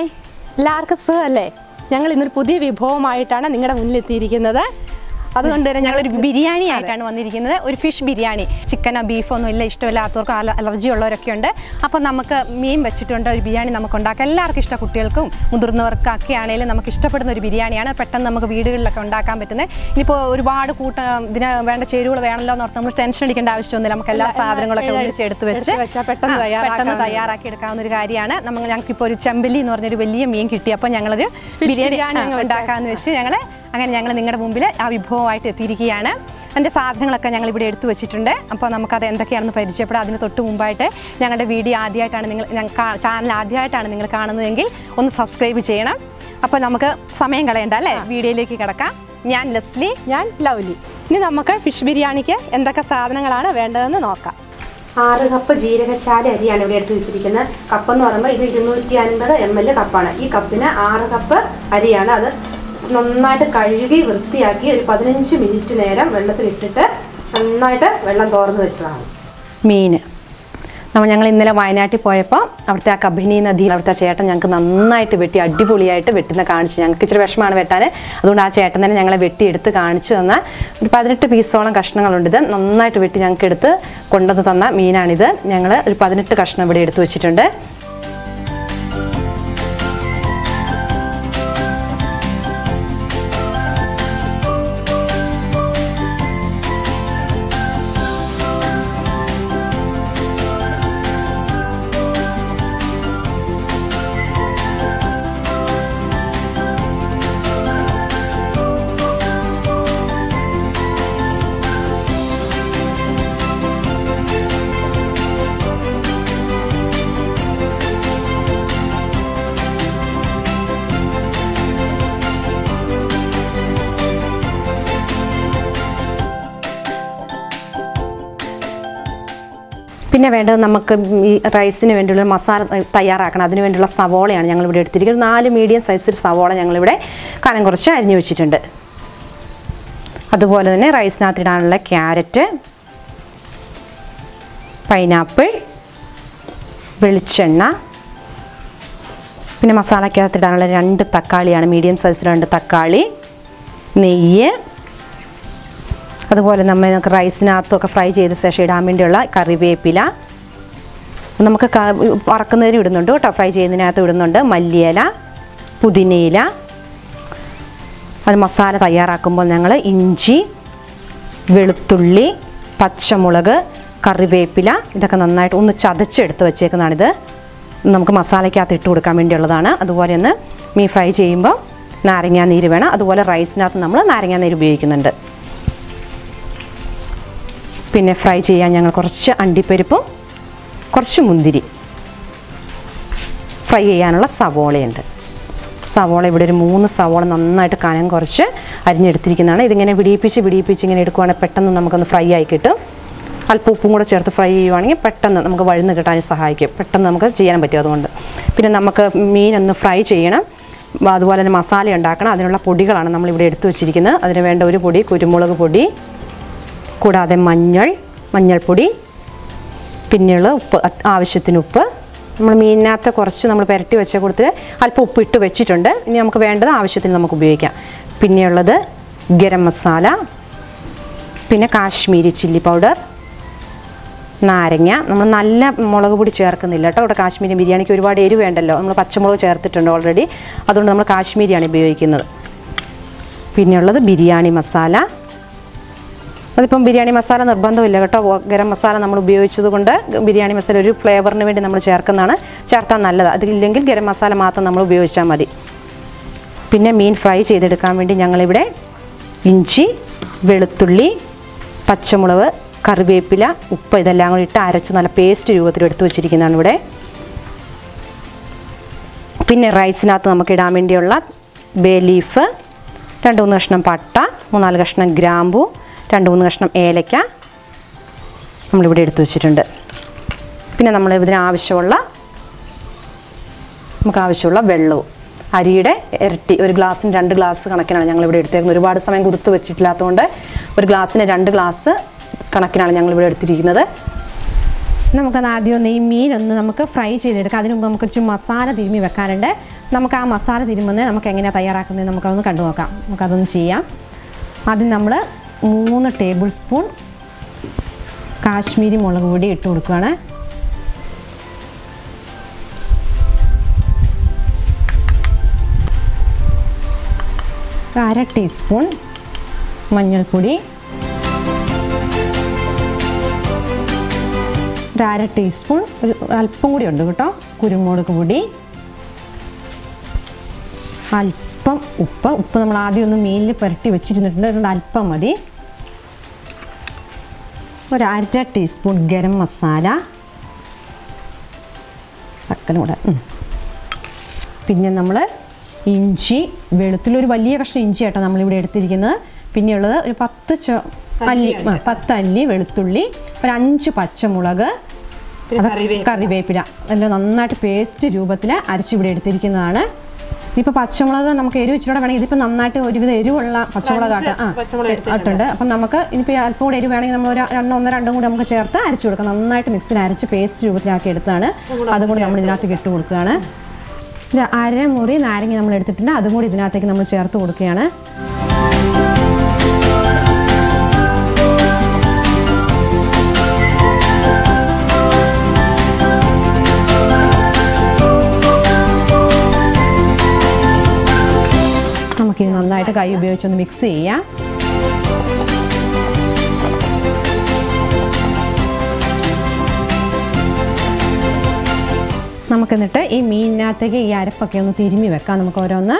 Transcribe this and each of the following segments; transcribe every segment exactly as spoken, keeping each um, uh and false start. Hi, Lark Surle. Younger in the Pudi, we home Itan and Ninga Munli Tirikina. Other than biryani, I can one irigina or fish biryani. Chicken and beef on village to lath or allergy or loracunda. Upon Namaka, mean, but chiton biryani Namakondaka, Larkista could tell cum, Mudurnor Kaki and Ellen Namakista per the biryani and a pattern Namakavidu Lakondaka Betane. Nipo reward Kuta, Dina Vanda Cheru, Vandla, Northam, Tension, and Davish, the Lamakala Sadran, like a cheddar to Patana, Diana, Namanaki for Chambili, nor the William, Yankiti upon Yangla, Biryani, Daka and Vishangala. Again, young and younger Mumbilla, Avipo, Tirikana, and the Sartan like a young liberated to a chitunde, upon Amaka and the Karen Pedjapradin to Tumbaite, Yanga Vidia, the Tan Ladia, Tan Nilakan and the Engel, on the subscribe channel, upon Amaka, Samanga and Dale, Vida Lake Karaka, Yan Leslie, Yan Lovely. Ninamaka, fish biryanike, and the Casadangalana, Vanda and the Noka. Ara Kapa Jiraka Shadi, the elevated to Chicana, Kapanorama, the Unuti and the Emela Kapana, E. Kapina, Ara Kapa, Ariana. നന്നായിട്ട് കഴുകി വൃത്തിയാക്കി ഒരു പതിനഞ്ച് minute നേരം വെള്ളത്തിൽ ഇട്ടിട്ട് നന്നായിട്ട് വെള്ളം തോർന്നു വെച്ചതാണ് മീൻ. നമ്മൾ ഞങ്ങൾ ഇന്നലെ വയനാട്ടിൽ പോയപ്പോൾ അവിടുത്തെ ആ കബിനി നദി അവിടുത്തെ ചേട്ടൻ ഞങ്ങൾക്ക് നന്നായിട്ട് വെട്ടി അടിപൊളിയായിട്ട് വെട്ടുന്ന കാണിച്ചു. ഞങ്ങൾക്ക് ഇച്ചിരി വിഷമാണ് വെട്ടാൻ. അതുകൊണ്ട് ആ ചേട്ടൻ തന്നെ ഞങ്ങളെ വെട്ടി എടുത്ത് കാണിച്ചു തന്ന ഒരു പതിനെട്ട് പീസോളം കഷ്ണങ്ങളുണ്ട്. ഇത് നന്നായിട്ട് വെട്ടി ഞങ്ങൾക്ക് എടുത്ത് കൊണ്ടുവന്ന് തന്ന മീനാണിത്. ഞങ്ങൾ ഒരു പതിനെട്ട് കഷ്ണം ഇവിടെ എടുത്തു വെച്ചിട്ടുണ്ട്. പിന്നെ വേണ്ടത് നമുക്ക് ഈ റൈസിന് വേണ്ടിയുള്ള മസാല തയ്യാറാക്കണം. അതിനു വേണ്ടിയുള്ള സവാളയാണ് ഞങ്ങൾ ഇവിടെ എടുത്തിരിക്കുന്നത്. നാല് മീഡിയം സൈസിൽ സവാള ഞങ്ങൾ ഇവിടെ കനം കുറച്ച് അരിഞ്ഞു വെച്ചിട്ടുണ്ട്. അതുപോലെ തന്നെ റൈസിനകത്ത് ഇടാനുള്ള ക്യാരറ്റ്, പൈനാപ്പിൾ, വെളിച്ചെണ്ണ, പിന്നെ മസാലക്കകത്ത് ഇടാനുള്ള രണ്ട് തക്കാളിയാണ് മീഡിയം സൈസിൽ രണ്ട് തക്കാളി, നെയ്യ് അതുപോലെ നമ്മൾ നമുക്ക് റൈസിനകത്തൊക്കെ ഫ്രൈ ചെയ്ത ശേഷം ഇടാൻ വേണ്ടിയുള്ള കറിവേപ്പില നമുക്ക് വറക്കുന്നതിന് ഇടുന്നുണ്ട് കേട്ടോ. ഫ്രൈ ചെയ്യുന്നതിനകത്ത് ഇടുന്നുണ്ട് മല്ലിയില, പുതിനയില. അത് മസാല തയ്യാറാക്കുമ്പോൾ ഞങ്ങൾ ഇഞ്ചി, വെളുത്തുള്ളി, പച്ചമുളക്, കറിവേപ്പില ഇതൊക്കെ നന്നായിട്ട് ഒന്ന് ചതച്ചെടുത്ത് വെച്ചേക്കുന്നതാണിത്. നമുക്ക് മസാലയ്ക്കകത്ത് ഇട്ട് കൊടുക്കാൻ വേണ്ടിയുള്ളതാണ്. അതുപോലെ തന്നെ മീൻ ഫ്രൈ ചെയ്യുമ്പോൾ നാരങ്ങാ നീര് വേണം. അതുപോലെ റൈസിനകത്ത് നമ്മൾ നാരങ്ങാ നീര് ഉപയോഗിക്കുന്നുണ്ട്. പിന്നെ ഫ്രൈ ചെയ്യാൻ ഞങ്ങൾ കുറച്ച് അണ്ടിപ്പരിപ്പും കുറച്ച് മുന്തിരി, ഫ്രൈ ചെയ്യാനുള്ള സവാളയുണ്ട്. സവാള ഇവിടെ ഒരു മൂന്ന് സവാള നന്നായിട്ട് കനം കുറച്ച് അരിഞ്ഞെടുത്തിരിക്കുന്നതാണ്. ഇതിങ്ങനെ വിടിയിപ്പിച്ച് വിടിയിപ്പിച്ച് ഇങ്ങനെ എടുക്കുകയാണെങ്കിൽ പെട്ടെന്ന് നമുക്കൊന്ന് ഫ്രൈ ആയി കിട്ടും. അല്പം ഉപ്പും കൂടെ ചേർത്ത് ഫ്രൈ ചെയ്യുവാണെങ്കിൽ പെട്ടെന്ന് നമുക്ക് വഴന്ന് കിട്ടാൻ സഹായിക്കും. പെട്ടെന്ന് നമുക്ക് ചെയ്യാൻ പറ്റും. അതുകൊണ്ട് പിന്നെ നമുക്ക് മീനൊന്ന് ഫ്രൈ ചെയ്യണം. അതുപോലെ തന്നെ മസാല ഉണ്ടാക്കണം. അതിനുള്ള പൊടികളാണ് നമ്മളിവിടെ എടുത്തു വെച്ചിരിക്കുന്നത്. അതിന് വേണ്ട ഒരു പൊടി കുരുമുളക് പൊടി, കൂടാതെ മഞ്ഞൾ, മഞ്ഞൾപ്പൊടി, പിന്നെയുള്ള ഉപ്പ്, ആവശ്യത്തിന് ഉപ്പ്. നമ്മൾ മീനിനകത്ത് കുറച്ച് നമ്മൾ പുരട്ടി വെച്ച കൂട്ടത്തിൽ അല്പം ഉപ്പിട്ട് വെച്ചിട്ടുണ്ട്. ഇനി നമുക്ക് വേണ്ടത് ആവശ്യത്തിന് നമുക്ക് ഉപയോഗിക്കാം. പിന്നെയുള്ളത് ഗരം മസാല, പിന്നെ കാശ്മീരി ചില്ലി പൗഡർ, നാരങ്ങ. നമ്മൾ നല്ല മുളക് പൊടി ചേർക്കുന്നില്ല കേട്ടോ. ഇവിടെ കാശ്മീരി ബിരിയാണിക്ക് ഒരുപാട് എരിവ് വേണ്ടല്ലോ. നമ്മൾ പച്ചമുളക് ചേർത്തിട്ടുണ്ട് ഓൾറെഡി. അതുകൊണ്ട് നമ്മൾ കാശ്മീരിയാണ് ഉപയോഗിക്കുന്നത്. പിന്നെയുള്ളത് ബിരിയാണി മസാല. അതിപ്പം ബിരിയാണി മസാല നിർബന്ധമില്ല കേട്ടോ. ഗരം മസാല നമ്മൾ ഉപയോഗിച്ചത് കൊണ്ട് ബിരിയാണി മസാല ഒരു ഫ്ലേവറിന് വേണ്ടി നമ്മൾ ചേർക്കുന്നതാണ്. ചേർത്താൽ നല്ലതാണ്. അതില്ലെങ്കിൽ ഗരം മസാല മാത്രം നമ്മൾ ഉപയോഗിച്ചാൽ മതി. പിന്നെ മീൻ ഫ്രൈ ചെയ്തെടുക്കാൻ വേണ്ടി ഞങ്ങളിവിടെ ഇഞ്ചി, വെളുത്തുള്ളി, പച്ചമുളക്, കറിവേപ്പില, ഉപ്പ് ഇതെല്ലാം കൂടി ഇട്ട് അരച്ച് നല്ല പേസ്റ്റ് രൂപത്തിൽ എടുത്തു വെച്ചിരിക്കുന്നതാണ് ഇവിടെ. പിന്നെ റൈസിനകത്ത് നമുക്ക് ഇടാൻ വേണ്ടിയുള്ള ബേ ലീഫ്, രണ്ട് മൂന്ന് കഷ്ണം പട്ട, മൂന്നാല് കഷ്ണം ഗ്രാമ്പു, രണ്ട് മൂന്ന് കഷ്ണം ഏലയ്ക്ക നമ്മളിവിടെ എടുത്തു വെച്ചിട്ടുണ്ട്. പിന്നെ നമ്മൾ ഇതിനാവശ്യമുള്ള നമുക്ക് ആവശ്യമുള്ള വെള്ളവും അരിയുടെ ഇരട്ടി, ഒരു ഗ്ലാസ്സിന് രണ്ട് ഗ്ലാസ് കണക്കിനാണ് ഞങ്ങളിവിടെ എടുത്തേക്കുന്നത്. ഒരുപാട് സമയം കുതിർത്ത് വെച്ചിട്ടില്ലാത്തതുകൊണ്ട് ഒരു ഗ്ലാസ്സിന് രണ്ട് ഗ്ലാസ് കണക്കിനാണ് ഞങ്ങളിവിടെ എടുത്തിരിക്കുന്നത്. നമുക്ക് ആദ്യം ഈ മീൻ ഒന്ന് നമുക്ക് ഫ്രൈ ചെയ്തെടുക്കാം. അതിനു മുമ്പ് നമുക്ക് കുറച്ച് മസാല തിരുമ്മി വെക്കാനുണ്ട്. നമുക്ക് ആ മസാല തിരുമ്മുന്നത് നമുക്ക് എങ്ങനെ തയ്യാറാക്കുന്നത് നമുക്ക് അതൊന്ന് കണ്ടു നോക്കാം. നമുക്ക് അതൊന്ന് ചെയ്യാം. ആദ്യം നമ്മൾ മൂന്ന് ടേബിൾ സ്പൂൺ കാശ്മീരി മുളക് പൊടി ഇട്ട് കൊടുക്കുകയാണ്. അര ടീസ്പൂൺ മഞ്ഞൾപ്പൊടി, അര ടീസ്പൂൺ ഒരു അല്പം കൂടി ഉണ്ട് കേട്ടോ കുരുമുളക് പൊടി, അല്പം ഉപ്പ്. ഉപ്പ് നമ്മൾ ആദ്യം ഒന്ന് മീനിൽ പുരട്ടി വെച്ചിരുന്നിട്ടുണ്ട്, അതുകൊണ്ട് അല്പം മതി. ഒരു അര ടീസ്പൂൺ ഗരം മസാല, ചക്കനും കൂടെ. പിന്നെ നമ്മൾ ഇഞ്ചി, വെളുത്തുള്ളൊരു വലിയ കഷ്ണം ഇഞ്ചി ആട്ടോ നമ്മളിവിടെ എടുത്തിരിക്കുന്നത്. പിന്നെയുള്ളത് ഒരു പത്ത് ചോ അല്ലി പത്തല്ലി വെളുത്തുള്ളി, ഒരു അഞ്ച് പച്ചമുളക്, കറിവേപ്പില. എല്ലാം നന്നായിട്ട് പേസ്റ്റ് രൂപത്തിൽ അരച്ചിവിടെ എടുത്തിരിക്കുന്നതാണ്. ഇപ്പോൾ പച്ചമുളക് നമുക്ക് എരിവ് ഇച്ചിരി കൂടെ വേണമെങ്കിൽ, ഇതിപ്പോൾ നന്നായിട്ട് ഒരുവിധ എരിവുള്ള പച്ചമുളകാട്ട് ആ ഇട്ടുണ്ട്. അപ്പം നമുക്ക് ഇനിയിപ്പോൾ അല്പം കൂടെ എരിവ് വേണമെങ്കിൽ നമ്മൾ ഒരു രണ്ടോ ഒന്നോ രണ്ടും കൂടി നമുക്ക് ചേർത്ത് അരച്ചു കൊടുക്കാം. നന്നായിട്ട് മിക്സിൽ അരച്ച് പേസ്റ്റ് രൂപത്തിലാക്കി എടുത്താണ്. അതും കൂടി നമ്മൾ ഇതിനകത്ത് ഇട്ട് കൊടുക്കുകയാണ്. ഇത് അരമുറി നാരങ്ങ നമ്മൾ എടുത്തിട്ടുണ്ട്, അതും കൂടി ഇതിനകത്തേക്ക് നമ്മൾ ചേർത്ത് കൊടുക്കുകയാണ്. നമുക്കിത് നന്നായിട്ട് കൈ ഉപയോഗിച്ചൊന്ന് മിക്സ് ചെയ്യാം. നമുക്ക് എന്നിട്ട് ഈ മീനിനകത്തേക്ക് ഈ അരപ്പൊക്കെ ഒന്ന് തിരുമ്മി വെക്കാം. നമുക്ക് ഓരോന്ന്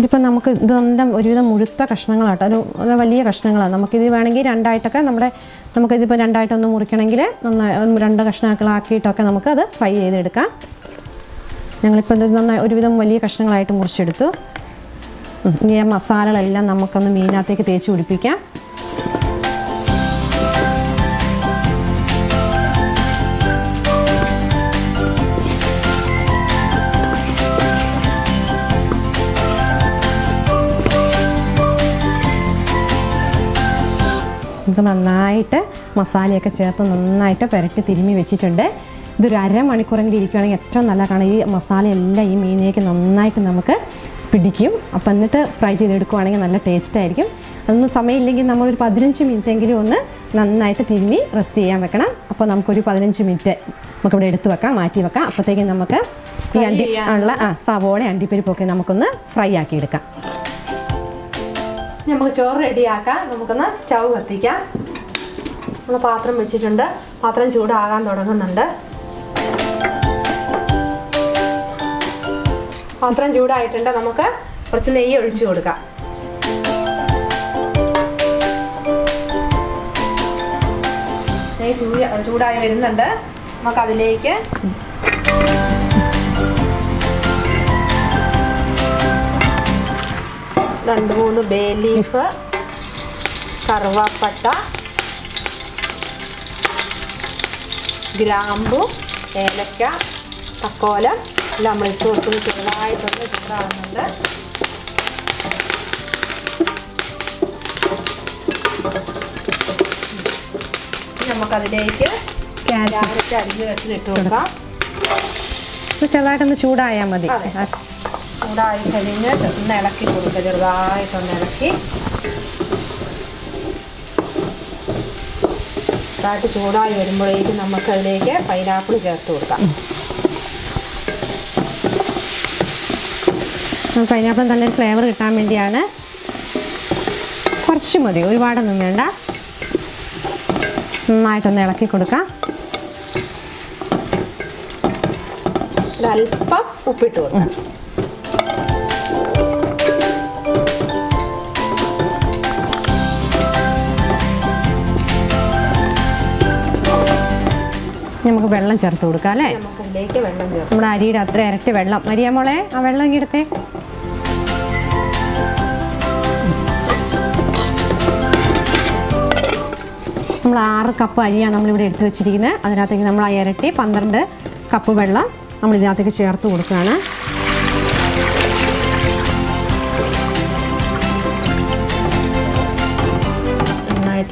ഇതിപ്പോൾ നമുക്ക് ഇതെല്ലാം ഒരുവിധം മുഴുത്ത കഷ്ണങ്ങളാട്ടോ, ഒരു വലിയ കഷ്ണങ്ങളാണ്. നമുക്കിത് വേണമെങ്കിൽ രണ്ടായിട്ടൊക്കെ നമ്മുടെ നമുക്കിതിപ്പോൾ രണ്ടായിട്ടൊന്ന് മുറിക്കണമെങ്കിൽ നന്നായി രണ്ട് കഷ്ണങ്ങളാക്കിയിട്ടൊക്കെ നമുക്കത് ഫ്രൈ ചെയ്തെടുക്കാം. ഞങ്ങളിപ്പോൾ ഇത് നന്നായി ഒരുവിധം വലിയ കഷ്ണങ്ങളായിട്ട് മുറിച്ചെടുത്തു. ഇനി ആ മസാലകളെല്ലാം നമുക്കൊന്ന് മീനകത്തേക്ക് തേച്ച് പിടിപ്പിക്കാം. നമുക്ക് നന്നായിട്ട് മസാലയൊക്കെ ചേർത്ത് നന്നായിട്ട് പുരട്ടി തിരുമ്മി വെച്ചിട്ടുണ്ട്. ഇതൊരു അരമണിക്കൂറെങ്കിലും ഇരിക്കുകയാണെങ്കിൽ ഏറ്റവും നല്ല കാരണം ഈ മസാലയെല്ലാം ഈ മീനിലേക്ക് നന്നായിട്ട് നമുക്ക് പിടിക്കും. അപ്പം എന്നിട്ട് ഫ്രൈ ചെയ്തെടുക്കുകയാണെങ്കിൽ നല്ല ടേസ്റ്റായിരിക്കും. അതൊന്നും സമയമില്ലെങ്കിൽ നമ്മളൊരു പതിനഞ്ച് മിനിറ്റെങ്കിലും ഒന്ന് നന്നായിട്ട് തിരുമ്മി റെസ്റ്റ് ചെയ്യാൻ വെക്കണം. അപ്പോൾ നമുക്കൊരു പതിനഞ്ച് മിനിറ്റ് നമുക്കിവിടെ എടുത്ത് വെക്കാം, മാറ്റി വെക്കാം. അപ്പോഴത്തേക്കും നമുക്ക് ഈ അണ്ടി ഉള്ള ആ സവോള അണ്ടിപ്പരിപ്പൊക്കെ നമുക്കൊന്ന് ഫ്രൈ ആക്കി എടുക്കാം. നമുക്ക് ചോറ് റെഡിയാക്കാം. നമുക്കൊന്ന് സ്റ്റൗ കത്തിക്കാം. നമ്മൾ പാത്രം വെച്ചിട്ടുണ്ട്, പാത്രം ചൂടാകാൻ തുടങ്ങുന്നുണ്ട്. പാത്രം ചൂടായിട്ടുണ്ട്, നമുക്ക് കുറച്ച് നെയ്യ് ഒഴിച്ചു കൊടുക്കാം. നെയ്യ് ചൂടി ചൂടായി വരുന്നുണ്ട്. നമുക്ക് അതിലേക്ക് രണ്ട് മൂന്ന് ബേ ലീഫ്, കറുവാപ്പട്ട, ഗ്രാമ്പു, ഏലക്ക, തക്കോലം എല്ലാം നമ്മൾ ഇട്ട് കൊടുക്കുന്നത് ചെറുതായിട്ടൊന്ന് ചൂടാകുന്നുണ്ട്. നമുക്കതിലേക്ക് ക്യാരറ്റ് അരിഞ്ഞ് വെച്ച് ഇട്ട് കൊടുക്കാം. ചെറുതായിട്ടൊന്ന് ചൂടായാൽ മതി. ചൂടായി കഴിഞ്ഞ് ഒന്ന് ഇളക്കി കൊടുക്കുക, ചെറുതായിട്ടൊന്ന് ഇളക്കി. ചെറുതായിട്ട് ചൂടായി വരുമ്പോഴേക്കും നമുക്കതിലേക്ക് പൈനാപ്പിൾ ചേർത്ത് കൊടുക്കാം. പൈനാപ്പിൾ നല്ലൊരു ഫ്ലേവർ കിട്ടാൻ വേണ്ടിയാണ്. കുറച്ച് മതി, ഒരുപാടൊന്നും വേണ്ട. നന്നായിട്ടൊന്ന് ഇളക്കി കൊടുക്കാം. അല്പം ഉപ്പിട്ട് കൊടുക്കാം. നമുക്ക് വെള്ളം ചേർത്ത് കൊടുക്കാം അല്ലേ. നമ്മുടെ അരിയുടെ അത്ര ഇരട്ടി വെള്ളം. അരിയാ മോളെ, ആ വെള്ളം ഇങ്ങനെ എടുത്തേ. നമ്മൾ ആറ് കപ്പ് അരിയാണ് നമ്മളിവിടെ എടുത്ത് വെച്ചിരിക്കുന്നത്. അതിനകത്തേക്ക് നമ്മൾ ആ ഇരട്ടി പന്ത്രണ്ട് കപ്പ് വെള്ളം നമ്മൾ ഇതിനകത്തേക്ക് ചേർത്ത് കൊടുക്കുകയാണ്.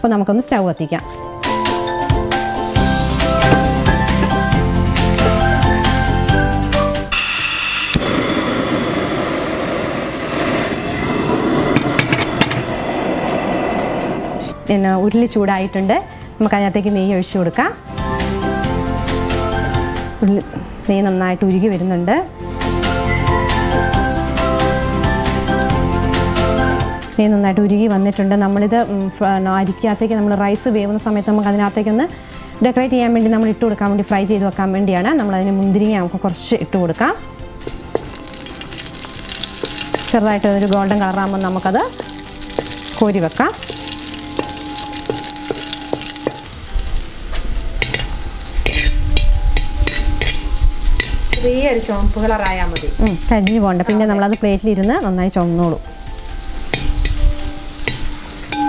one. We will move it to the next one. We will They are not to give it under. They are not to give one that under number the Nadikia taken number rice away on some Makatina taken. The criteria meant number two to come to fry Jay to come in Diana, number Mundri and Cocorshit to the cup. Sir, right to the golden Garama Namakada, Kodivaka. Here, chomp, put a raya mudi. Hmm. That's it. One. Then, we have plate. Here, na, we have chomp. No.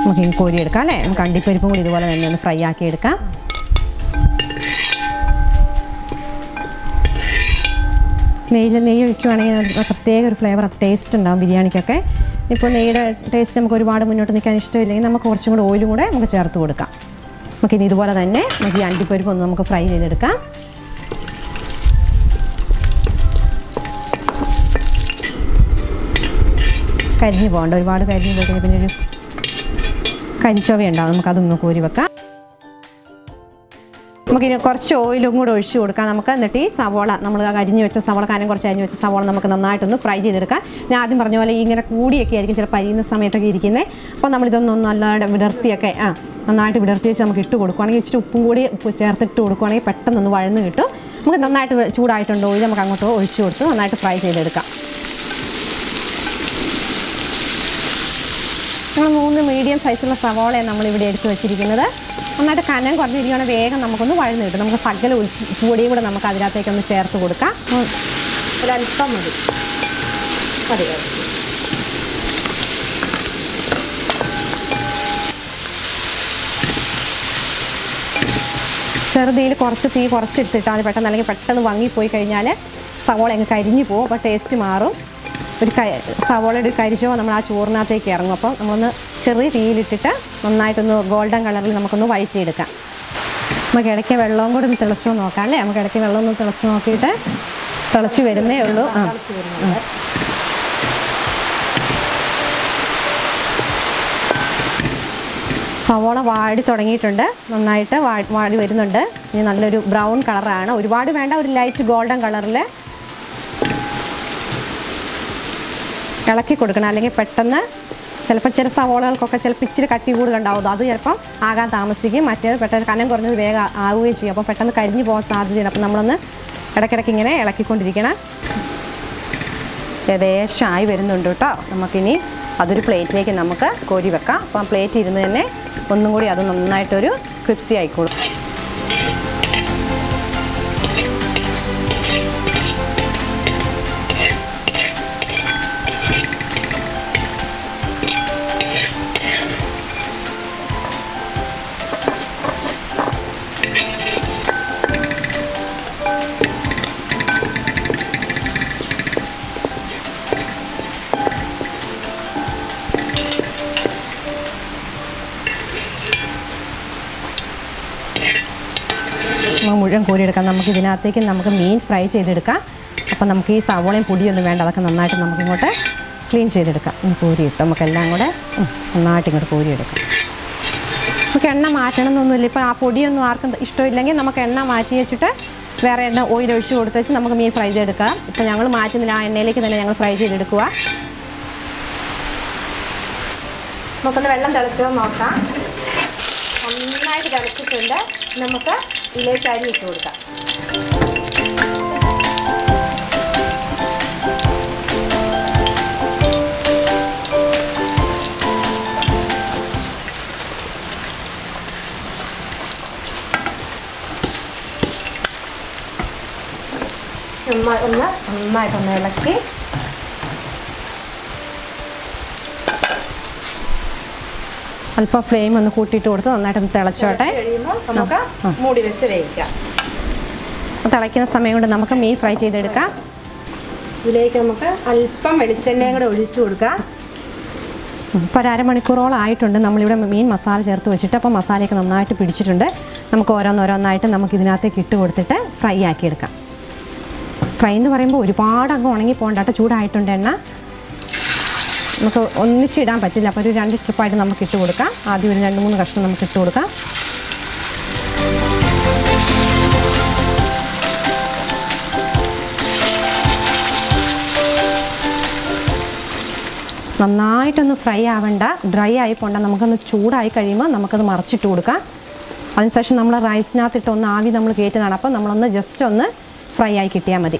We have curry. It. Can I? We can't dip it. We have to do. Well, then, fry. It. It. Can. Neil, Neil, you are. Neil, a flavor of taste. Now, biryani. Okay. If we need taste, we can add. We need to make an extra. Like, we have to oil. We have to add. We have to do. Well, then, we have to dip it. We have to fry. It. Can. Kadhi bond or bond kadhi बोलते हैं अपने लिए कंचा भी अंडा हम का तुम लोग कोई बका मकिने कर्चो इलोग मुड़ इश्यू उड़ का नमक नटी सावला नमला का जिन्हें अच्छा सावला काने कर्चा जिन्हें अच्छा सावला नमक नम्ना आय तो नो फ्राई जी दर का ने आदमी भरने वाले इंगे ना कूड़ी एक यार की चल पाई ना समय टक येरी किन्हे पर नमले तो नो नाला डबलर्टी आ क्या आ नाटे डबलर्टी चल मकिट्टू बोड़ कोणे इच्छ उप्पू बोड़े उप्पू चैरते टोड़ कोणे पट्टन नो वाले ने गिट्टो मकिन नाटे चूड़ आय टंडो इजा मकांगो तो इश्यू उड़तो नाटे फ्राई जी दर का Medium size of Savol and number of days to a chicken. I'm not a cannon, got video on a way and Namako, the wild nature. Namaka would able to Namaka take on the chair to Vodka. Sir, the corset, the corset, the pattern, like a pattern, Wangi Poikanale, Savol and Kaidinipo, but taste tomorrow. Savola de Kaijo, the Machurna take care of the cherry tea litter, one night on the golden Galamakano white litter. Magadaka along with the Telson or Kale, Magadaka along with the Telson or Kita, Telsu in there. Savola wide throwing it under, one night a wide wide under, in another brown color, we wide went out light golden color. Kalaki Kurganale Patana, Chelpacher Savola, Cocatel Picture Katiwood and Dada Yerpa, Aga Tamasigi, Matter, Pater Kanan Gorn Vega, Awich, Patan Kaidi was Adanamana, Katakaking and Alaki Kundigana. They shy very Nundota, Namakini, other plate like Namaka, Kodivaka, one plate in the neck, one Nuri Adanam Nitorio, Cripsy Icon. We have taken a meat fried chedidka, upon the case, I want to put you in the Vandalaka and night in the water, clean chedidka, and put it, Tamakalangoda, and not in the Korea. We can now Martin on the Lipa, Podium, Narkan, Stoilang, Namakana, Martia Chita, where an oil showed the Namaka fried chedidka, the younger Martin and Nelly and the younger fried chedidka. Mokanavan Dalcha Maka, on the night Dalcha इले चारी छोड़ का। ಅಮ್ಮ ಅಮ್ಮ ಇದನ್ನ ಏಲಕ್ಕಿ അല്പം flame ഒന്ന് കൂട്ടിയിട്ട് കൊടുത്ത് നന്നായിട്ടൊന്ന് തിളച്ചോട്ടെ. നമുക്ക് മൂടി വെച്ച് വേവിക്കാം. തിളയ്ക്കുന്ന സമയം കൊണ്ട് നമുക്ക് മീൻ ഫ്രൈ ചെയ്തെടുക്കാം. ഇതിലേക്ക് നമുക്ക് അല്പം വെളിച്ചെണ്ണയും കൂടെ ഒഴിച്ചു കൊടുക്കാം. ഇപ്പോൾ ഒരു അരമണിക്കൂറോളം ആയിട്ടുണ്ട് നമ്മളിവിടെ മീൻ മസാല ചേർത്ത് വെച്ചിട്ട്. അപ്പോൾ മസാലയൊക്കെ നന്നായിട്ട് പിടിച്ചിട്ടുണ്ട്. നമുക്ക് ഓരോന്നോരോന്നായിട്ട് നമുക്ക് ഇതിനകത്തേക്ക് ഇട്ട് കൊടുത്തിട്ട് ഫ്രൈ ആക്കിയെടുക്കാം. ഫ്രൈ എന്ന് പറയുമ്പോൾ ഒരുപാട് അങ്ങ് ഉണങ്ങി പോകേണ്ട, ചൂടായിട്ടുണ്ട് എണ്ണ, നമുക്ക് ഒന്നിച്ചിടാൻ പറ്റില്ല. അപ്പോൾ ഒരു രണ്ട് സ്ട്രിപ്പായിട്ട് നമുക്ക് ഇട്ട് കൊടുക്കാം. ആദ്യം ഒരു രണ്ട് മൂന്ന് കഷ്ണം നമുക്ക് ഇട്ട് കൊടുക്കാം. നന്നായിട്ടൊന്ന് ഫ്രൈ ആവണ്ട, ഡ്രൈ ആയി പോണ്ട. നമുക്കൊന്ന് ചൂടായി കഴിയുമ്പോൾ നമുക്കത് മറിച്ചിട്ട് കൊടുക്കാം. അതിനുശേഷം നമ്മൾ റൈസിനകത്തിട്ട് ഒന്ന് ആവി നമ്മൾ കയറ്റുന്നതാണ്. അപ്പോൾ നമ്മളൊന്ന് ജസ്റ്റ് ഒന്ന് ഫ്രൈ ആയി കിട്ടിയാൽ മതി.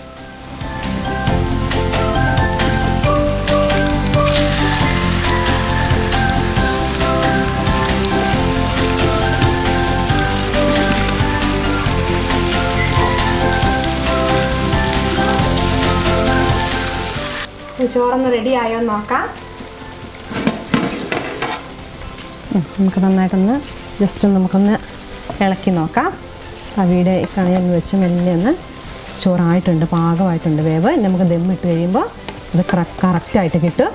ചോറൊന്ന് റെഡി ആയോ നോക്കാം. നമുക്ക് നന്നായിട്ടൊന്ന് ജസ്റ്റ് നമുക്കൊന്ന് ഇളക്കി നോക്കാം. അവിടെ കണിയൊന്ന് വെച്ച് മെല്ലെ ഒന്ന് ചോറായിട്ടുണ്ട്, പാകമായിട്ടുണ്ട് വേവ്. നമുക്ക് ദമ്മിട്ട് കഴിയുമ്പോൾ ഇത് കറക്റ്റായിട്ട് കിട്ടും.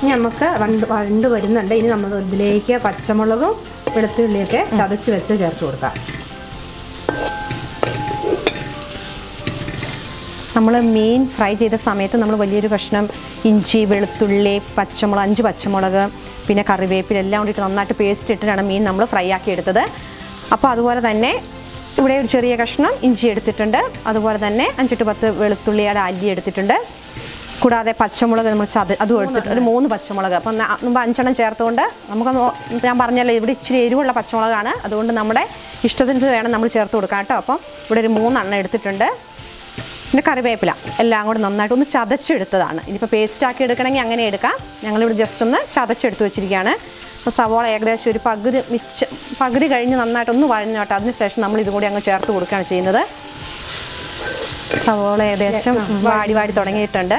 ഇനി നമുക്ക് വണ്ട് വണ്ട് വരുന്നുണ്ട്. ഇനി നമ്മൾ ഇതിലേക്ക് പച്ചമുളകും വെളുത്തുള്ളിയൊക്കെ ചതച്ച് വെച്ച് ചേർത്ത് കൊടുക്കാം. നമ്മൾ മീൻ ഫ്രൈ ചെയ്ത സമയത്ത് നമ്മൾ വലിയൊരു കഷ്ണം ഇഞ്ചി, വെളുത്തുള്ളി, പച്ചമുളക്, അഞ്ച് പച്ചമുളക്, പിന്നെ കറിവേപ്പില എല്ലാം കൂടിയിട്ട് നന്നായിട്ട് പേസ്റ്റ് ഇട്ടിട്ടാണ് മീൻ നമ്മൾ ഫ്രൈ ആക്കി എടുത്തത്. അപ്പോൾ അതുപോലെ തന്നെ ഇവിടെ ഒരു ചെറിയ കഷ്ണം ഇഞ്ചി എടുത്തിട്ടുണ്ട്. അതുപോലെ തന്നെ അഞ്ചെട്ട് പത്ത് വെളുത്തുള്ളിയുടെ അല്ലി എടുത്തിട്ടുണ്ട്. കൂടാതെ പച്ചമുളക് നമ്മൾ ചത അതും എടുത്തിട്ട് ഒരു മൂന്ന് പച്ചമുളക്, അപ്പം മുമ്പ് അഞ്ചെണ്ണം ചേർത്തുകൊണ്ട് നമുക്ക് ഞാൻ പറഞ്ഞല്ലോ ഇവിടെ ഇച്ചിരി എരിവുള്ള പച്ചമുളകാണ്. അതുകൊണ്ട് നമ്മുടെ ഇഷ്ടത്തിന് വേണം നമ്മൾ ചേർത്ത് കൊടുക്കാം കേട്ടോ. അപ്പം ഇവിടെ ഒരു മൂന്നെണ്ണം എടുത്തിട്ടുണ്ട്. പിന്നെ കറിവേപ്പില എല്ലാം കൂടെ നന്നായിട്ട് ഒന്ന് ചതച്ചെടുത്തതാണ്. ഇനിയിപ്പോൾ പേസ്റ്റാക്കി എടുക്കണമെങ്കിൽ അങ്ങനെ എടുക്കാം. ഞങ്ങളിവിടെ ജസ്റ്റ് ഒന്ന് ചതച്ചെടുത്ത് വെച്ചിരിക്കുകയാണ്. അപ്പോൾ സവോള ഏകദേശം ഒരു പകുതി മിച്ച പകുതി കഴിഞ്ഞ് നന്നായിട്ടൊന്ന് വഴഞ്ഞു കേട്ടോ. അതിനുശേഷം നമ്മൾ ഇതും കൂടി അങ്ങ് ചേർത്ത് കൊടുക്കുകയാണ് ചെയ്യുന്നത്. സവോള ഏകദേശം വാടി വാടി തുടങ്ങിയിട്ടുണ്ട്.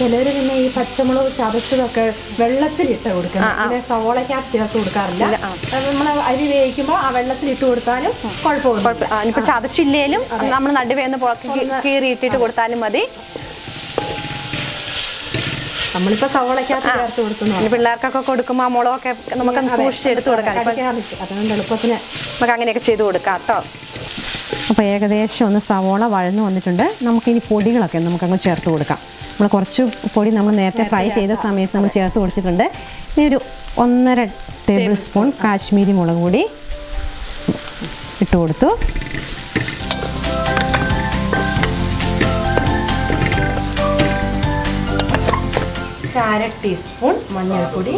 Generally, Pachamolo, Chabasuka, Vellatrita, Savola Capture to Carla. I will give a Vellatrita to Urtano, and for Chabachilum, Namanade and the Porky to Urtanamadi. Amulpa Savola Capture to Larka Kodukuma, Moloch, Namakan Sushi to the Carta. Payagadesh on the Savola, Varano on the Tunda, Namaki Podi, like Namaka chair to Urka. We have to fry the samyat. We have to add one tablespoon Kashmiri mulag podi. It will do. One teaspoon manjal podi.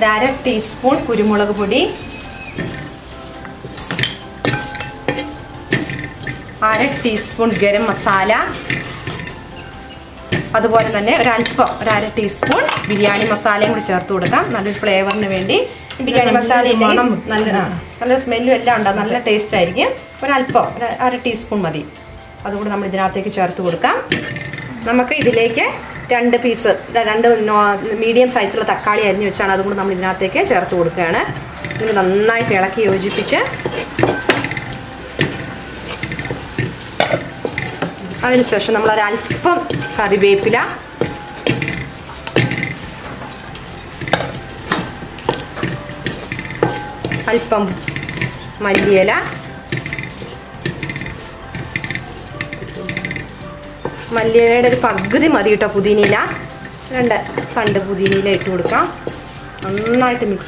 One teaspoon kurimulag podi. one teaspoon garam masala. That's why one teaspoon biryani masala. We have a flavor. Biryani masala is a smell and taste. one teaspoon. That's why we have two pieces. We have medium size. We have two pieces. We will add a little curry bapila. A little malliela. Malliela is a pagudi madita pudinila. And a panda pudinila is a nice mix.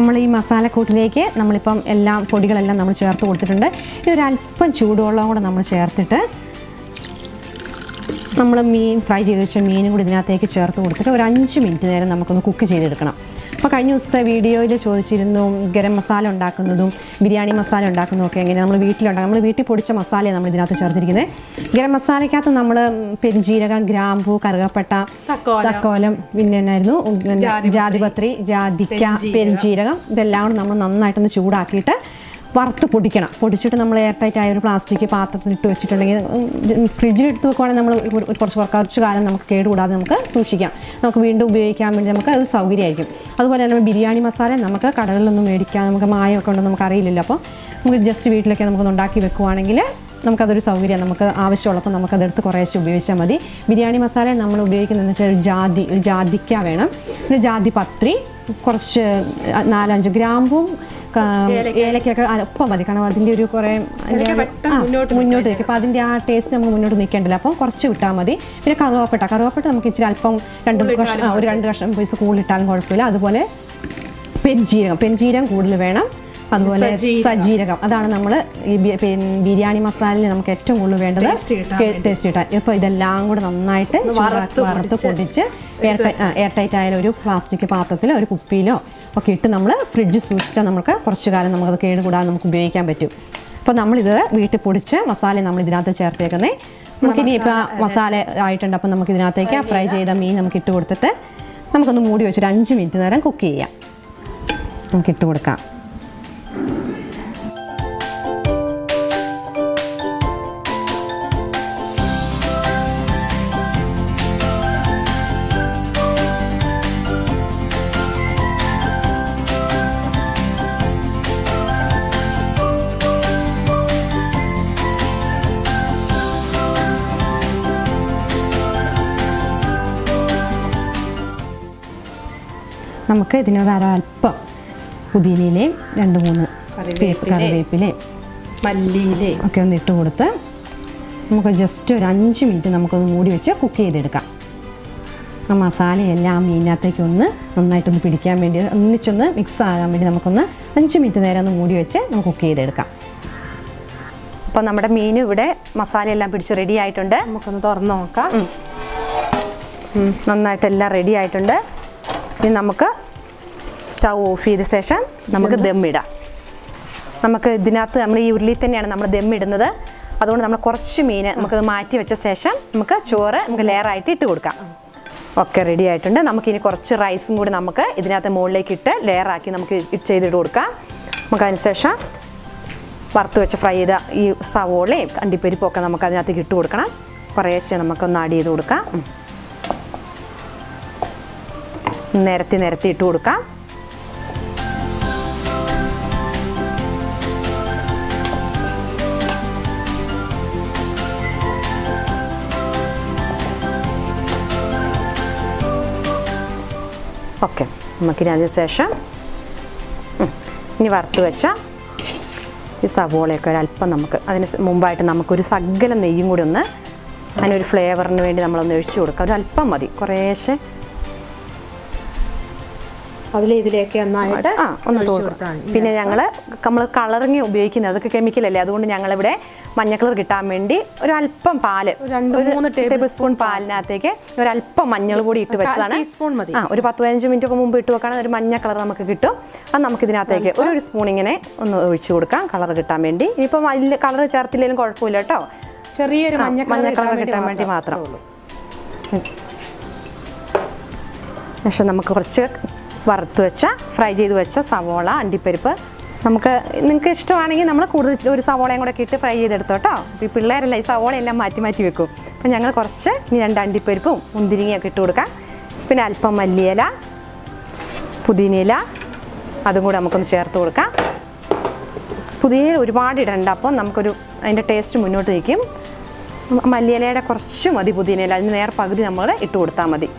We will add a little bit of masala. We will add a little bit of the loud Naman night on the Chudakita, part to Puticana, Podichit and airtight iron plastic, path to it again, frigid to corner number for Karchuga and Namka, Udamka, Sushiga. Now window Bakam and Namaka, Saudi. Otherwise, biryani masala, Namaka, Catalan Medica, Namaka, Condamkari Lilapo, with just to eat like a Namkondaki Vakuanangilla. Namkadu Saviri and Namaka, Avishola, Namaka, the Koresh, Bishamadi, biryani masala, Namlo Bacon and the Jadi Jadi Cavena, Jadi Patri. Corch Nalanj Grambo, Eleka, Pomacana, the Duke, take a part in the taste and Muno to the Candelapo, Corchutamadi, Picaro, Patacaro, Kitchalpong, and Russian with school Italian Horfila, the Vole, Pengira, Pengira, good Levena, and Sajira, Adanamala, biryani masala, and Ketu Mulavenda, taste it. If I the language on night, the footage. Airtight aisle, plastic pathil, or cupillo. Okay, to number, fridge suits, Namaka, Portugal, and Namaka, Gudanam, Bake and Betu. For Namida, we take Podicha, Masala, Namidina, the chair taken, Mukinipa, Masala, item upon the Makina, Friday, the mean, Namkit to the Tet, Namaka, the mood, which runs into the and cookie. Namkit to the car. നമുക്ക് ഇതിനൊരു അല്പം പുതിനയിലയും രണ്ട് മൂന്ന് piece കറിവേപ്പിലയും മല്ലിയിലയും ഒക്കെ ഒന്ന് ഇട്ട് കൊടുത്ത് നമുക്ക് ജസ്റ്റ് ഒരു അഞ്ച് മിനിറ്റ് നമുക്ക് ഒന്ന് മൂടി വെച്ച് കുക്ക് ചെയ്തെടുക്കാം. ആ മസാല എല്ലാം ഇതിനകത്തേക്ക് ഒന്ന് നന്നായിട്ട് ഒന്ന് പിടിക്കാൻ വേണ്ടി ഒന്നിച്ചൊന്ന് മിക്സ് ആകാൻ വേണ്ടി നമുക്ക് ഒന്ന് അഞ്ച് മിനിറ്റ് നേരം ഒന്ന് മൂടി വെച്ച് നമുക്ക് കുക്ക് ചെയ്തെടുക്കാം. അപ്പോൾ നമ്മുടെ മീൻ ഇവിടെ മസാല എല്ലാം പിടിച്ച് റെഡി ആയിട്ടുണ്ട്. നമുക്ക് ഒന്ന് തുറന്ന് നോക്കാം. നന്നായിട്ട് എല്ലാം റെഡി ആയിട്ടുണ്ട്. In Namaka, Stau feed session, Namaka demida. Namaka dinata, Amri Ulitan and Namaka demid another. Adon Namakorchimina, Maka Mati, which a session, Maka Chora, Galera, I Turka. ഒക്കെ റെഡി ആയിട്ടുണ്ട്. നമുക്ക് ഇനി കുറച്ച് റൈസും കൂടി നമുക്ക് ഇതിനകത്ത് മോൾലേക്ക് ഇട്ട് ലെയർ ആക്കി നമുക്ക് ഇട്ട് ചെയ്തിട്ട് കൊടുക്കാം. നമുക്ക് അതിനുശേഷം വറുത്ത് വെച്ച് ഫ്രൈ ചെയ്ത ഈ സവോളയും അണ്ടിപ്പരിപ്പൊക്കെ നമുക്ക് അതിനകത്തേക്ക് ഇട്ട് കൊടുക്കണം. കുറേശ്ശെ നമുക്കൊന്ന് ആഡ് ചെയ്ത് കൊടുക്കാം. നിരത്തി നിരത്തി ഇട്ട് കൊടുക്കാം. ഓക്കെ, നമുക്കിനി അതിനുശേഷം ഇനി വറുത്ത് വെച്ച ഈ സവോളയൊക്കെ ഒരല്പം നമുക്ക് അതിന് മുമ്പായിട്ട് നമുക്കൊരു സകലം നെയ്യും കൂടി ഒന്ന് അതിനൊരു ഫ്ലേവറിന് വേണ്ടി നമ്മളൊന്ന് ഒഴിച്ചു കൊടുക്കുക. ഒരല്പം മതി, കുറേശ്ശെ അതിലിതിലേക്ക് ഒന്നായിട്ട് ആ ഒന്ന് ഒഴിച്ചു കൊടുക്കാം. പിന്നെ ഞങ്ങൾ നമ്മൾ കളറിങ് ഉപയോഗിക്കുന്നത് അതൊക്കെ കെമിക്കലല്ലേ, അതുകൊണ്ട് ഞങ്ങളിവിടെ മഞ്ഞ കളർ കിട്ടാൻ വേണ്ടി ഒരല്പം പാല്, ഒരു ടേബിൾ സ്പൂൺ പാലിനകത്തേക്ക് ഒരല്പം മഞ്ഞൾ കൂടി ഇട്ട് വെച്ചതാണ്. ആ ഒരു പത്ത് പതിനഞ്ച് മിനിറ്റ് ഒക്കെ മുമ്പ് ഇട്ട് വെക്കുകയാണെങ്കിൽ ഒരു മഞ്ഞ കളർ നമുക്ക് കിട്ടും. അത് നമുക്കിതിനകത്തേക്ക് ഒരു സ്പൂൺ ഇങ്ങനെ ഒന്ന് ഒഴിച്ചു കൊടുക്കാം കളർ കിട്ടാൻ വേണ്ടി. ഇനിയിപ്പം വലിയ കളർ ചേർത്തില്ലെങ്കിലും കുഴപ്പമില്ല കേട്ടോ, ചെറിയൊരു മഞ്ഞ കളർ കിട്ടാൻ വേണ്ടി മാത്രം. പക്ഷെ നമുക്ക് കുറച്ച് വറുത്ത് വെച്ച ഫ്രൈ ചെയ്ത് വെച്ച സവോള അണ്ടിപ്പരിപ്പ് നമുക്ക് നിങ്ങൾക്ക് ഇഷ്ടമാണെങ്കിൽ നമ്മൾ കൂടുതൽ ഒരു സവോളയും കൂടെ ഇട്ട് ഫ്രൈ ചെയ്തെടുത്തോ കേട്ടോ. ഈ പിള്ളേരല്ല ഈ സവോളയെല്ലാം മാറ്റി മാറ്റി വെക്കും. അപ്പം ഞങ്ങൾ കുറച്ച് ഇനി രണ്ട് അണ്ടിപ്പരിപ്പും മുന്തിരിങ്ങയൊക്കെ ഇട്ട് കൊടുക്കാം. പിന്നെ അല്പം മല്ലിയില, പുതിനയില അതും കൂടെ നമുക്കൊന്ന് ചേർത്ത് കൊടുക്കാം. പുതിനയില ഒരുപാട് ഇടണ്ട, അപ്പം നമുക്കൊരു അതിൻ്റെ ടേസ്റ്റ് മുന്നോട്ട് നിൽക്കും. മല്ലിയിലയുടെ കുറച്ച് മതി, പുതിനയില അതിന് നേരെ പകുതി നമ്മൾ ഇട്ട് കൊടുത്താൽ മതി.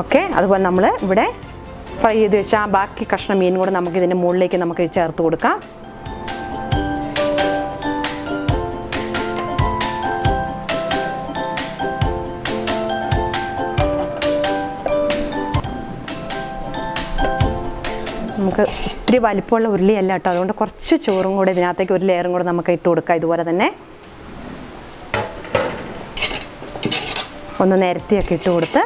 ഓക്കെ, അതുപോലെ നമ്മൾ ഇവിടെ ഫ്രൈ ചെയ്ത് വെച്ച ആ ബാക്കി കഷ്ണം മീൻ കൂടെ നമുക്ക് ഇതിൻ്റെ മുകളിലേക്ക് നമുക്ക് ചേർത്ത് കൊടുക്കാം. നമുക്ക് ഒത്തിരി വലിപ്പമുള്ള ഉരുളിയല്ല കേട്ടോ, അതുകൊണ്ട് കുറച്ച് ചോറും കൂടെ ഇതിനകത്തേക്ക് ഒരു ലെയറും കൂടെ നമുക്ക് ഇട്ട് കൊടുക്കാം. ഇതുപോലെ തന്നെ ഒന്ന് നേരത്തെയൊക്കെ ഇട്ട് കൊടുത്ത്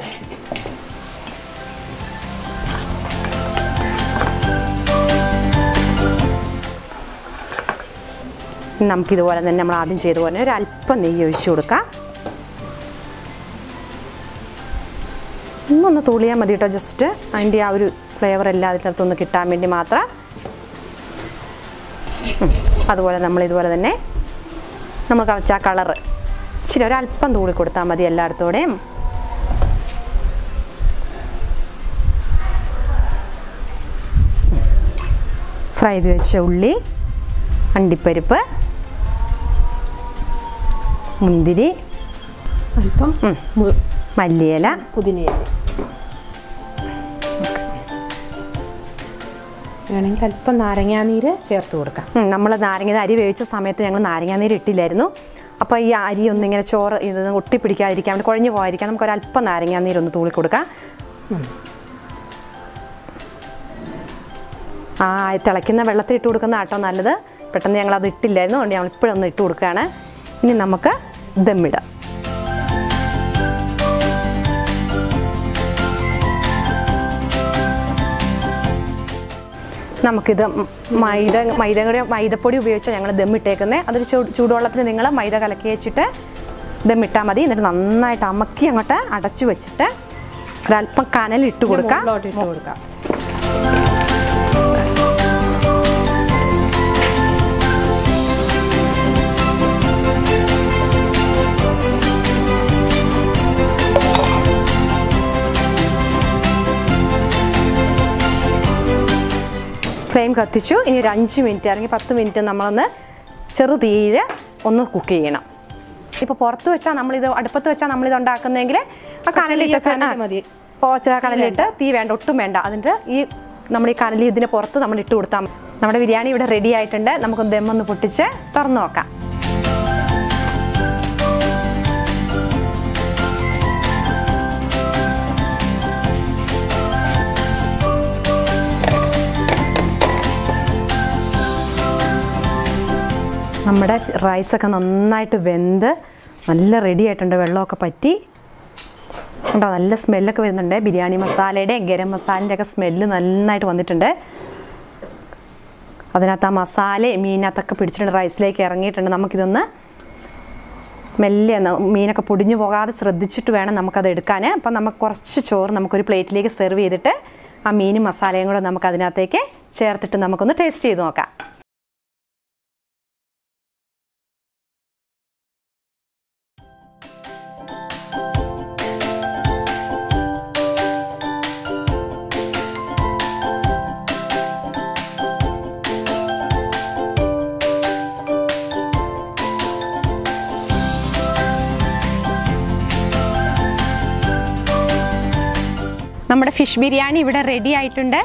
നമുക്കിതുപോലെ തന്നെ നമ്മൾ ആദ്യം ചെയ്ത പോലെ ഒരു അല്പം നെയ്യ് ഒഴിച്ചു കൊടുക്കാം. ഒന്നൊന്ന് തൂളിയാൽ മതി കേട്ടോ, ജസ്റ്റ് അതിൻ്റെ ആ ഒരു ഫ്ലേവർ എല്ലാം അതിലത്തൊന്ന് കിട്ടാൻ വേണ്ടി മാത്രം. അതുപോലെ നമ്മളിതുപോലെ തന്നെ നമ്മൾ കളിച്ച ആ കളറ് ഇച്ചിരി ഒരല്പം തൂളി കൊടുത്താൽ മതി എല്ലായിടത്തോടെയും. ഫ്രൈ ചെയ്ത് വെച്ച ഉള്ളി, അണ്ടിപ്പരിപ്പ്, മുന്തിരി, അല്പം മല്ലിയില, പുതിനയില വേണമെങ്കിൽ അല്പം നാരങ്ങാനീര് ചേർത്ത് കൊടുക്കാം. നമ്മൾ നാരങ്ങ അരി വേവിച്ച സമയത്ത് ഞങ്ങൾ നാരങ്ങാനീര് ഇട്ടില്ലായിരുന്നു. അപ്പോൾ ഈ അരി ഒന്നിങ്ങനെ ചോറ് ഇത് ഒട്ടിപ്പിടിക്കാതിരിക്കാൻ വേണ്ടി, കുഴഞ്ഞു പോകാതിരിക്കാൻ നമുക്ക് ഒരല്പം നാരങ്ങാനീരൊന്ന് തൂളി കൊടുക്കാം. ആ തിളയ്ക്കുന്ന വെള്ളത്തിൽ ഇട്ട് കൊടുക്കുന്ന ആട്ടോ നല്ലത്, പെട്ടെന്ന് ഞങ്ങളത് ഇട്ടില്ലായിരുന്നു, അതുകൊണ്ട് ഞങ്ങൾ ഇപ്പോഴൊന്ന് ഇട്ട് കൊടുക്കുകയാണ്. ഇനി നമുക്ക് ദമ്മിടാം. നമുക്കിത് മൈദ മൈദയുടെ മൈദപ്പൊടി ഉപയോഗിച്ചാൽ ഞങ്ങൾ ദമ്മിട്ടേക്കുന്നത്. അതൊരു ചൂ ചൂടുവെള്ളത്തിൽ നിങ്ങൾ മൈദ കലക്കി വെച്ചിട്ട് ദമ്മിട്ടാൽ മതി. എന്നിട്ട് നന്നായിട്ട് അമക്കി അങ്ങോട്ട് അടച്ചു വെച്ചിട്ട് ഒരല്പം കനൽ ഇട്ട് കൊടുക്കാം. ഫ്ലെയിം കത്തിച്ചു. ഇനി ഒരു അഞ്ച് മിനിറ്റ് അല്ലെങ്കിൽ പത്ത് മിനിറ്റ് നമ്മളൊന്ന് ചെറു തീയിൽ ഒന്ന് കുക്ക് ചെയ്യണം. ഇപ്പോൾ പുറത്ത് വെച്ചാൽ നമ്മളിത് അടുപ്പത്ത് വെച്ചാൽ നമ്മളിത് ഉണ്ടാക്കുന്നെങ്കിൽ ആ കനലിട്ട ചെറിയ കനലിട്ട് തീ വേണ്ട, ഒട്ടും വേണ്ട. അതിൻ്റെ ഈ നമ്മൾ ഈ കനലിൽ ഇതിൻ്റെ പുറത്ത് നമ്മൾ ഇട്ട് കൊടുത്താൽ മതി. നമ്മുടെ ബിരിയാണി ഇവിടെ റെഡി ആയിട്ടുണ്ട്. നമുക്ക് ദമ്മൊന്ന് പൊട്ടിച്ച് തുറന്നു നോക്കാം. നമ്മുടെ റൈസൊക്കെ നന്നായിട്ട് വെന്ത് നല്ല റെഡി ആയിട്ടുണ്ട്. വെള്ളമൊക്കെ പറ്റി ഉണ്ടോ, നല്ല സ്മെല്ലൊക്കെ വരുന്നുണ്ട്. ബിരിയാണി മസാലയുടെ ഗരം മസാലയുടെ ഒക്കെ സ്മെല്ല് നന്നായിട്ട് വന്നിട്ടുണ്ട്. അതിനകത്ത് ആ മസാലയും മീനകത്തൊക്കെ പിടിച്ചിട്ട് റൈസിലേക്ക് ഇറങ്ങിയിട്ടുണ്ട് നമുക്കിതൊന്ന് മെല്ലെ മീനൊക്കെ പൊടിഞ്ഞു പോകാതെ ശ്രദ്ധിച്ചിട്ട് വേണം നമുക്കത് എടുക്കാൻ. അപ്പം നമുക്ക് കുറച്ച് ചോറ് നമുക്കൊരു പ്ലേറ്റിലേക്ക് സെർവ് ചെയ്തിട്ട് ആ മീനും മസാലയും കൂടെ നമുക്ക് അതിനകത്തേക്ക് ചേർത്തിട്ട് നമുക്കൊന്ന് ടേസ്റ്റ് ചെയ്ത് നോക്കാം. നമ്മുടെ ഫിഷ് ബിരിയാണി ഇവിടെ റെഡി ആയിട്ടുണ്ട്.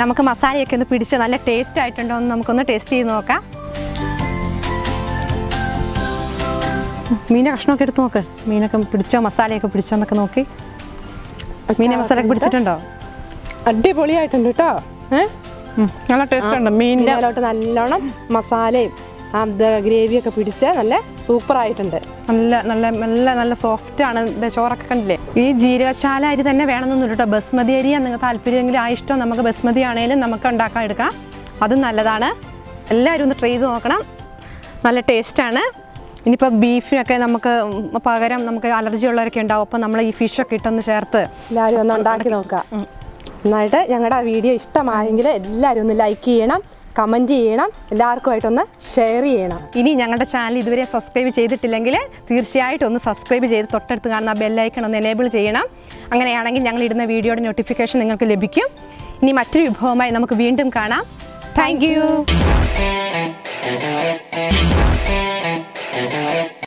നമുക്ക് മസാലയൊക്കെ ഒന്ന് പിടിച്ച് നല്ല ടേസ്റ്റ് ആയിട്ടുണ്ടോ എന്ന് നമുക്കൊന്ന് ടേസ്റ്റ് ചെയ്ത് നോക്കാം. മീൻ്റെ കഷ്ണമൊക്കെ എടുത്ത് നോക്ക്, മീനൊക്കെ പിടിച്ചോ മസാലയൊക്കെ പിടിച്ചോ എന്നൊക്കെ നോക്കി. മീനെ മസാലയൊക്കെ പിടിച്ചിട്ടുണ്ടോ? അടിപൊളിയായിട്ടുണ്ട് കേട്ടോ. ഏഹ് നല്ല ടേസ്റ്റ് ഉണ്ട് മീനിൻ്റെ അതിലോട്ട് നല്ലോണം മസാലയും ഗ്രേവിയൊക്കെ പിടിച്ച് നല്ല സൂപ്പറായിട്ടുണ്ട്. നല്ല നല്ല നല്ല നല്ല സോഫ്റ്റാണ് ചോറൊക്കെ കണ്ടില്ലേ. ഈ ജീരകശാല അരി തന്നെ വേണമെന്നൊന്നും കേട്ടോ, ബസ്മതി അരി നിങ്ങൾക്ക് താല്പര്യമെങ്കിൽ ആ ഇഷ്ടം നമുക്ക് ബസ്മതി ആണെങ്കിലും നമുക്ക് ഉണ്ടാക്കാൻ എടുക്കാം, അതും നല്ലതാണ്. എല്ലാവരും ഒന്ന് ട്രൈ ചെയ്ത് നോക്കണം, നല്ല ടേസ്റ്റാണ്. ഇനിയിപ്പോൾ ബീഫിനൊക്കെ നമുക്ക് പകരം നമുക്ക് അലർജി ഉള്ളവരൊക്കെ ഉണ്ടാവും, അപ്പോൾ നമ്മൾ ഈ ഫിഷൊക്കെ ഇട്ടൊന്ന് ചേർത്ത് എല്ലാവരും ഒന്ന് ഉണ്ടാക്കി നോക്കാം. നന്നായിട്ട് ഞങ്ങളുടെ വീഡിയോ ഇഷ്ടമായെങ്കിൽ എല്ലാവരും ഒന്ന് ലൈക്ക് ചെയ്യണം, കമൻറ്റ് ചെയ്യണം, എല്ലാവർക്കുമായിട്ടൊന്ന് ഷെയർ ചെയ്യണം. ഇനി ഞങ്ങളുടെ ചാനൽ ഇതുവരെ സബ്സ്ക്രൈബ് ചെയ്തിട്ടില്ലെങ്കിൽ തീർച്ചയായിട്ടും ഒന്ന് സബ്സ്ക്രൈബ് ചെയ്ത് തൊട്ടടുത്ത് കാണുന്ന ബെല്ലൈക്കൺ ഒന്ന് എനേബിൾ ചെയ്യണം. അങ്ങനെയാണെങ്കിൽ ഞങ്ങൾ ഇടുന്ന വീഡിയോയുടെ നോട്ടിഫിക്കേഷൻ നിങ്ങൾക്ക് ലഭിക്കും. ഇനി മറ്റൊരു വിഭവമായി നമുക്ക് വീണ്ടും കാണാം. Thank U.